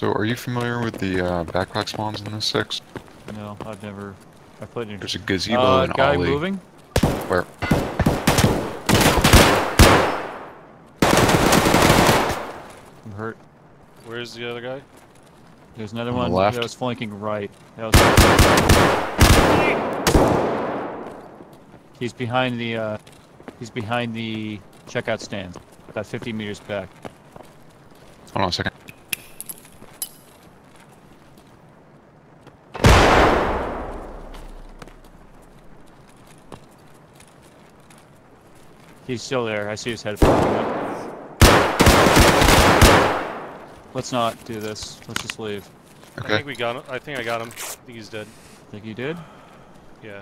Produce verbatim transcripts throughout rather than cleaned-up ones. So are you familiar with the uh, backpack spawns in this six? No, I've never... I played in... There's a gazebo uh, and guy ollie. Moving? Where? I'm hurt. Where's the other guy? There's another on one the left. That was flanking right. That was... He's behind the, uh... He's behind the checkout stand. About fifty meters back. Hold on a second. He's still there. I see his head popping up. Let's not do this. Let's just leave. Okay. I think we got him. I think I got him. I think he's dead. Think you did? Yeah.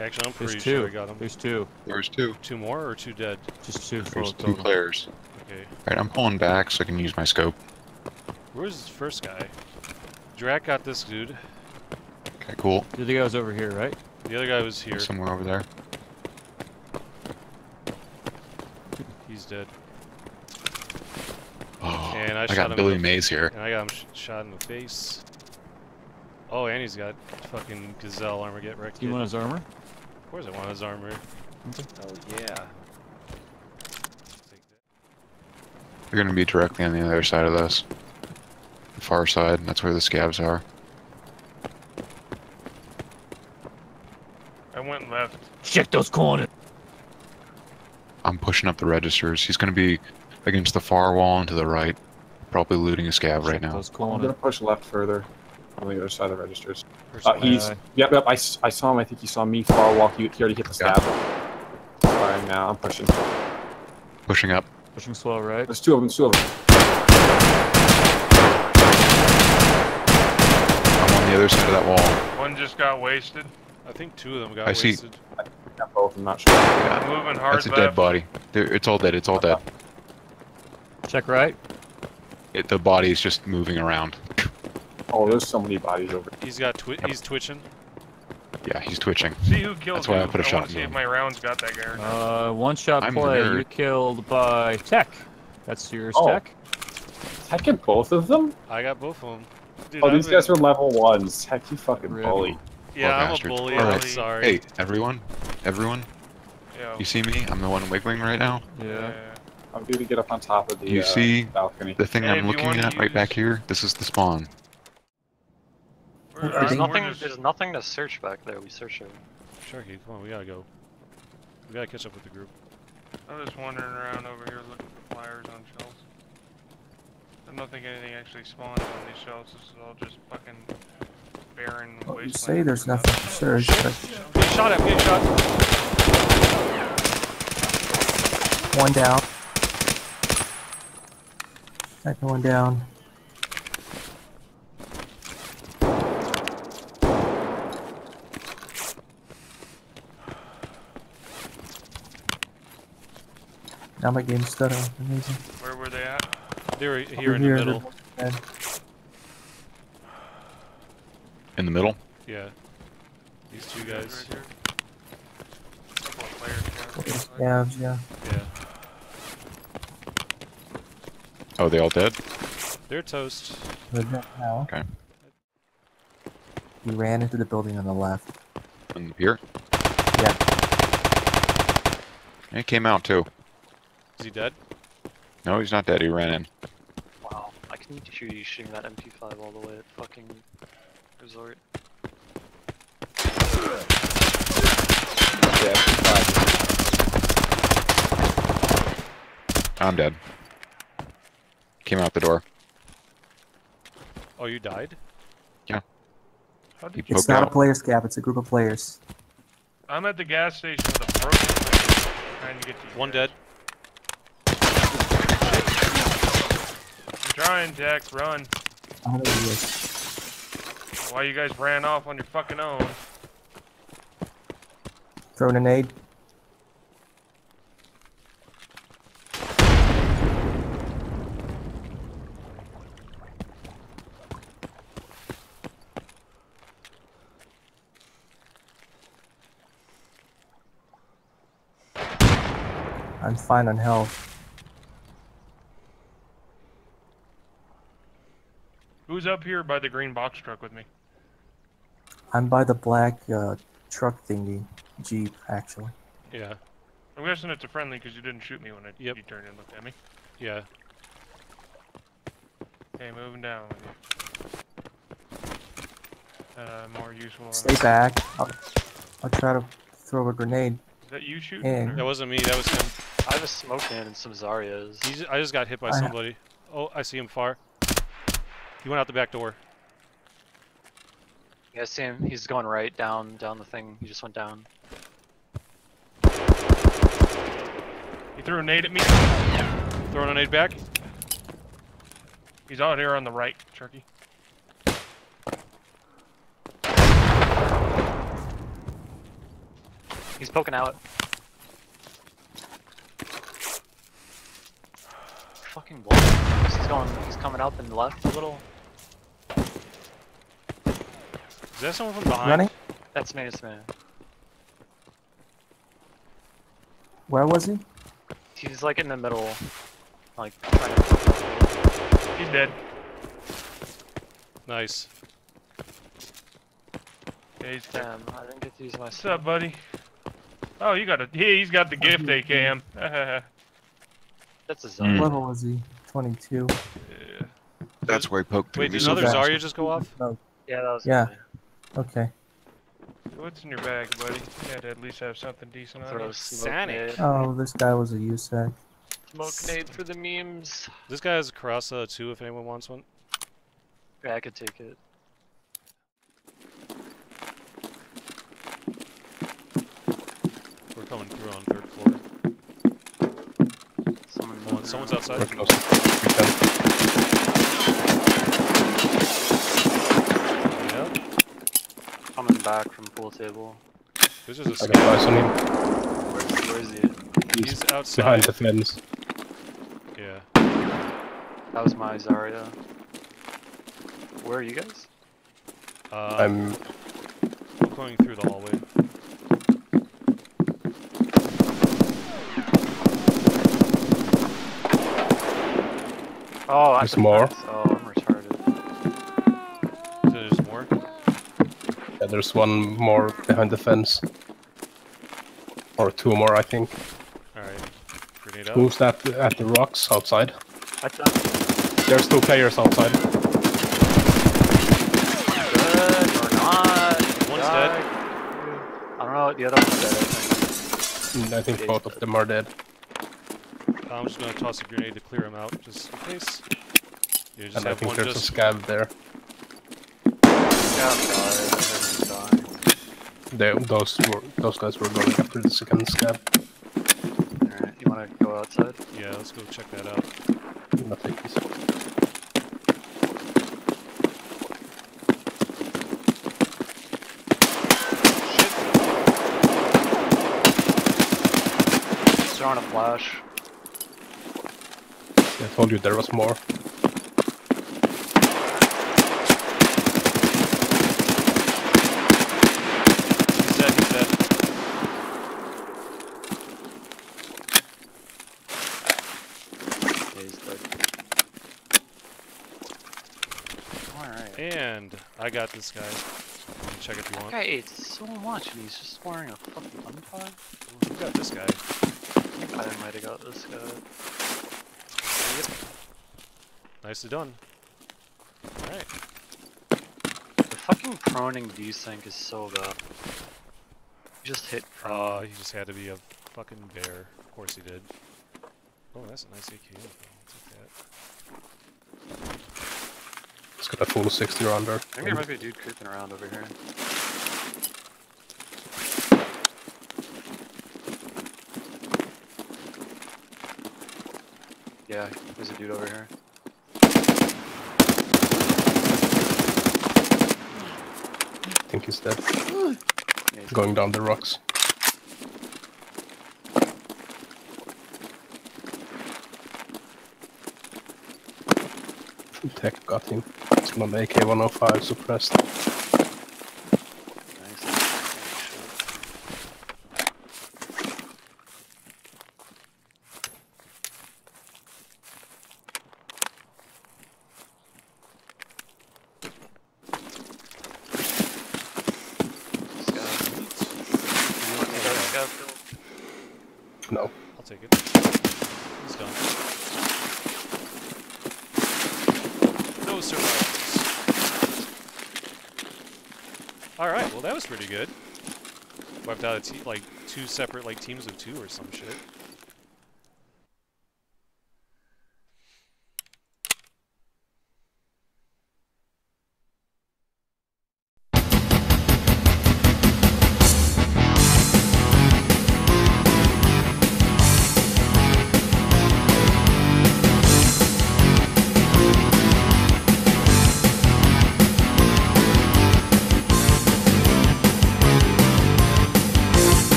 Actually, I'm pretty sure I got him. There's two. There's two. Two more or two dead? Just two. There's two players. Okay. Alright, I'm pulling back so I can use my scope. Where's the first guy? Drac got this dude. Okay, cool. The other guy was over here, right? The other guy was here. Somewhere over there. He's dead. Oh, and I, I shot got him Billy Mays here. And I got him sh shot in the face. Oh, and he's got fucking gazelle armor. Get wrecked. You want his armor? Of course I want his armor. Oh yeah. You're gonna be directly on the other side of this. The far side. That's where the scabs are. I went left. Check those corners! I'm pushing up the registers. He's gonna be against the far wall and to the right. Probably looting a scab Check right now. Those corners. I'm gonna push left further on the other side of the registers. Uh, he's... Yep, yep, I, I saw him. I think he saw me far walk. He, he already hit the scab. Yeah. Alright, now I'm pushing. Pushing up. Pushing slow, right? There's two of them, two of them. I'm on the other side of that wall. One just got wasted. I think two of them got I wasted. See. I got both, I'm not sure. Yeah. I'm moving hard. That's a left. Dead body. They're, it's all dead, it's all dead. Check right. It, the body is just moving around. Oh, there's so many bodies over there. He's got twi yep. he's twitching. Yeah, he's twitching. See who killed That's why you. I put a I shot in see if my rounds got that guy or not. Uh, one shot I'm play, you're killed by Tech. That's yours, oh. Tech. Tech got both of them? I got both of them. Dude, oh, I'm these in... guys are level ones. Tech, you fucking really? bully. Yeah, I'm bastards. a bully, I'm right. sorry. Hey, everyone, everyone, Yo. you see me? I'm the one wiggling right now. Yeah. yeah. I'm going to get up on top of the You uh, see balcony. the thing hey, I'm looking at use... right back here? This is the spawn. We're, there's, uh, nothing, just... there's nothing to search back there, we search it. Sharky, come on, we gotta go. We gotta catch up with the group. I'm just wandering around over here looking for flyers on shelves. I don't think anything actually spawns on these shelves, this is all just fucking... barren well, wasteland. You say there's nothing to search, but... Get shot at, get shot! One down. Second one down. Now my game's stutter. Amazing. Where were they at? They were here in the middle. In the middle? Yeah. These two guys. Yeah, yeah. Yeah. Oh, they all dead? They're toast. Now. Okay. We ran into the building on the left. And here? Yeah. He came out too. Is he dead? No, he's not dead. He ran in. Wow, I can hear you shooting that M P five all the way at fucking resort. Yeah, I'm dead. Came out the door. Oh, you died? Yeah. How did you it's not out? a player scab. It's a group of players. I'm at the gas station with a broken thing, trying to get to you. One dead. Run, Dex, run. Oh, yes. Why you guys ran off on your fucking own? Throw an aid. I'm fine on health. Who's up here by the green box truck with me? I'm by the black uh, truck thingy. Jeep, actually. Yeah. I'm guessing it's a friendly because you didn't shoot me when I, yep. you turned and looked at me. Yeah. Okay, moving down with you. Uh, more useful. Stay back. I'll, I'll try to throw a grenade. Is that you shooting? And... That wasn't me, that was him. I have a smoke man and some Zarias. He's, I just got hit by somebody. Oh, I see him far. He went out the back door. Yeah, I see him. He's going right down, down the thing. He just went down. He threw a nade at me. Throwing a nade back. He's out here on the right, Turkey. He's poking out. Fucking wall. He's going. He's coming up and left a little. Is that someone from behind? Running? That's me. That's me. Where was he? He's like in the middle, like. Trying to... He's dead. Nice. Yeah, he's Damn, I didn't get to use my. What's up, buddy? Oh, you got a. Yeah, he's got the gift, A K M. That's a Zarya. What level was he? twenty-two. Yeah. That's where he poked through. Wait, did another Zarya just go off? No. Yeah, that was. Yeah. Funny. Okay. What's in your bag, buddy? You had to at least have something decent on it. Oh, this guy was a U S A C. Smoke nade for the memes. This guy has a Karasa too, if anyone wants one. Yeah, I could take it. We're coming through on third floor. Someone's outside. We're close. Yep. Coming back from pool table. There's just a scout. I got eyes on him. Where, where is he? He's, He's outside. Behind the fence. Yeah. That was my Zarya. Where are you guys? Uh, I'm... I'm going through the hallway. Oh, there's more. Oh, I'm retarded. Is there just more? Yeah, there's one more behind the fence. Or two more, I think. Alright. Grenade up. Who's that at the rocks outside? That's up. There's two players outside. Good or not. One's dead. I don't know, the other one's dead, I think. I think both of them are dead. I'm just gonna toss a grenade to clear him out, just in case. You just and have I think one there's just... a scab there. Oh, God, they, those, were, those guys were going after the second scab. Alright, you wanna go outside? Yeah, let's go check that out. I'm gonna take this one. Shit! Throwing a flash. I told you there was more. He's dead, he's dead. Yeah, he's dead. Alright. And I got this guy. Check if you want. That guy ate so much and he's just wearing a fucking unpod. Who got this guy? I think I might have got this guy. Yep. Nicely done. Alright. The fucking proning desync is so bad. You just hit prone. Oh, uh, he just had to be a fucking bear. Of course he did. Oh, that's a nice A K. I'll take that. It's got a full sixty round there. I think there might be a dude creeping around over here. Yeah, there's a dude over here. I think he's dead. Yeah, he's going down the rocks. Tech got him. It's gonna make A one oh five suppressed. No. I'll take it. He's done. No survivors. Alright, well that was pretty good. Wiped out a te- like two separate like teams of two or some shit.